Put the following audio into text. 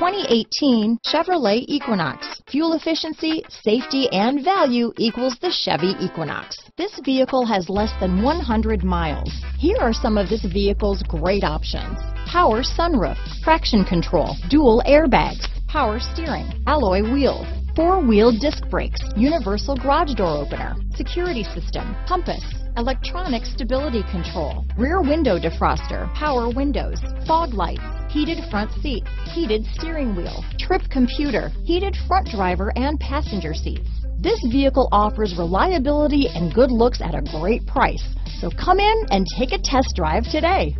2018 Chevrolet Equinox. Fuel efficiency, safety, and value equals the Chevy Equinox. This vehicle has less than 100 miles. Here are some of this vehicle's great options: power sunroof, traction control, dual airbags, power steering, alloy wheels, four-wheel disc brakes, universal garage door opener, security system, compass, electronic stability control, rear window defroster, power windows, fog lights, heated front seats, heated steering wheel, trip computer, heated front driver and passenger seats. This vehicle offers reliability and good looks at a great price. So come in and take a test drive today.